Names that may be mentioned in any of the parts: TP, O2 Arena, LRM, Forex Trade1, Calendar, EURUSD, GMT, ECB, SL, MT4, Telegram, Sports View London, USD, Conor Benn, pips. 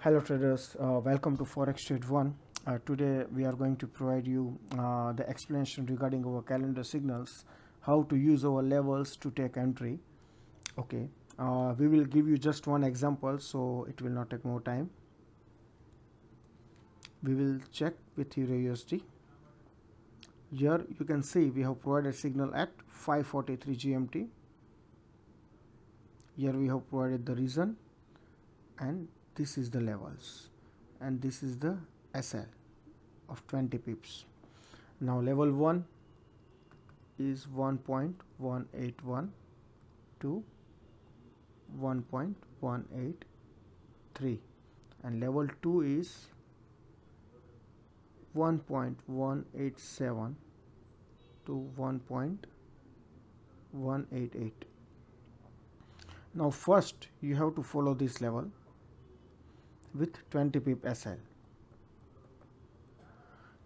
Hello traders, welcome to Forex Trade One. Today we are going to provide you the explanation regarding our calendar signals, how to use our levels to take entry. Okay, we will give you just one example, so it will not take more time. We will check with EURUSD. Here you can see we have provided signal at 543 GMT. Here we have provided the reason, and this is the levels, and this is the SL of 20 pips. Now level 1 is 1.181 to 1.183, and level 2 is 1.187 to 1.188. Now first you have to follow this level with 20 pip SL.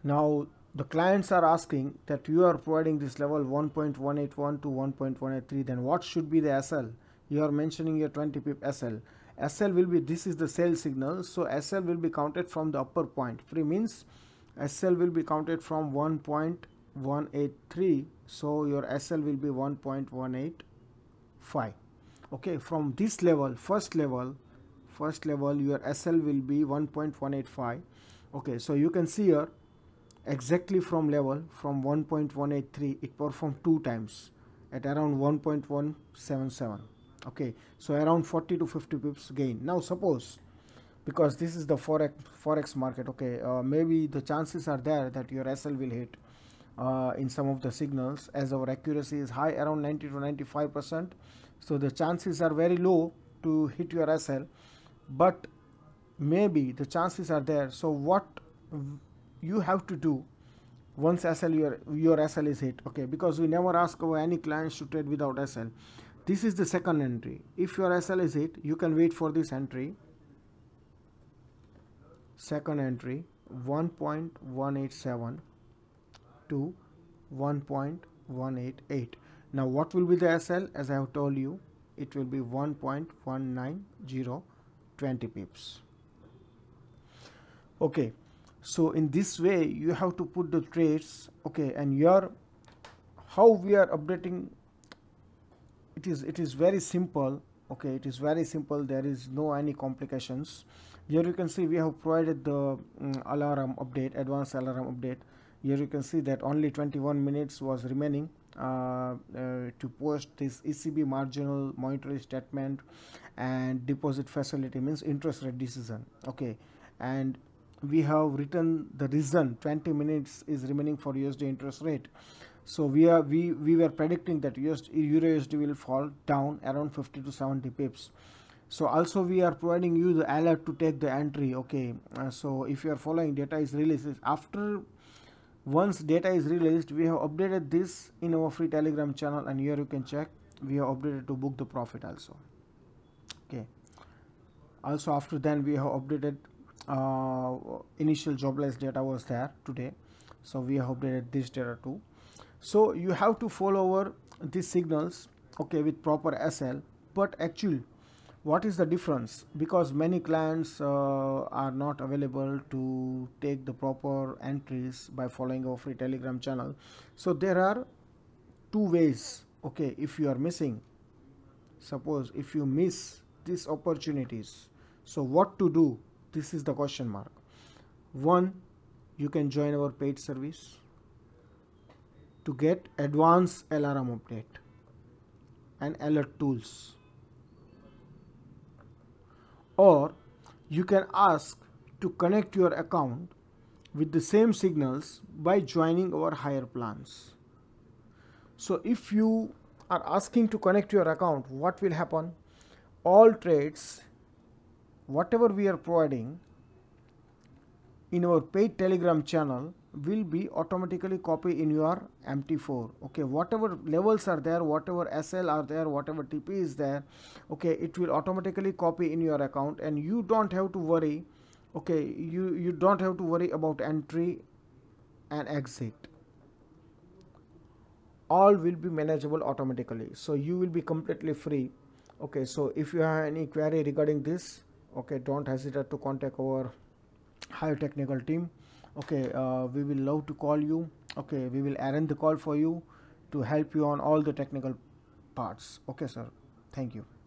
Now the clients are asking that you are providing this level 1.181 to 1.183, then what should be the SL? You are mentioning your 20 pip SL. SL will be, this is the sell signal, so SL will be counted from the upper point. Free means SL will be counted from 1.183, so your SL will be 1.185. okay, from this level, first level, your SL will be 1.185. okay, so you can see here exactly from level, from 1.183 it performed two times at around 1.177. okay, so around 40 to 50 pips gain. Now suppose, because this is the forex market, okay, maybe the chances are there that your SL will hit in some of the signals, as our accuracy is high, around 90 to 95%, so the chances are very low to hit your SL, but maybe the chances are there. So what you have to do once SL, your SL is hit, okay, because we never ask our any clients to trade without SL. This is the second entry. If your SL is hit, you can wait for this entry, second entry, 1.187 to 1.188. Now what will be the SL? As I have told you, it will be 1.190, 20 pips. Okay, so in this way you have to put the trades, okay, and your, how we are updating it is very simple. Okay, it is very simple, there is no any complications. Here you can see we have provided the LRM update, advanced LRM update. Here you can see that only 21 minutes was remaining to post this ECB marginal monetary statement and deposit facility, means interest rate decision. Okay, and we have written the reason. 20 minutes is remaining for USD interest rate, so we were predicting that EURUSD will fall down around 50 to 70 pips. So also we are providing you the alert to take the entry. Okay, so if you are following, data is released. Once data is released, we have updated this in our free Telegram channel, and here you can check we have updated to book the profit also. Okay, also after then we have updated initial jobless data was there today, so we have updated this data too. So you have to follow over these signals, okay, with proper SL. But actually what is the difference? Because many clients are not available to take the proper entries by following our free Telegram channel. So there are two ways, okay, if you are missing, suppose if you miss these opportunities, so what to do? This is the question mark. One, you can join our paid service to get advanced LRM update and alert tools. Or you can ask to connect your account with the same signals by joining our higher plans. So if you are asking to connect your account, what will happen? All trades, whatever we are providing in our paid Telegram channel, will be automatically copied in your MT4. Okay, whatever levels are there, whatever SL are there, whatever TP is there, okay, it will automatically copy in your account, and you don't have to worry. Okay, you don't have to worry about entry and exit. All will be manageable automatically, so you will be completely free. Okay, so if you have any query regarding this, Okay, don't hesitate to contact our higher technical team. Okay, we will love to call you. Okay, we will arrange the call for you to help you on all the technical parts. Okay, sir. Thank you.